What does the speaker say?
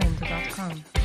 sacramento.com.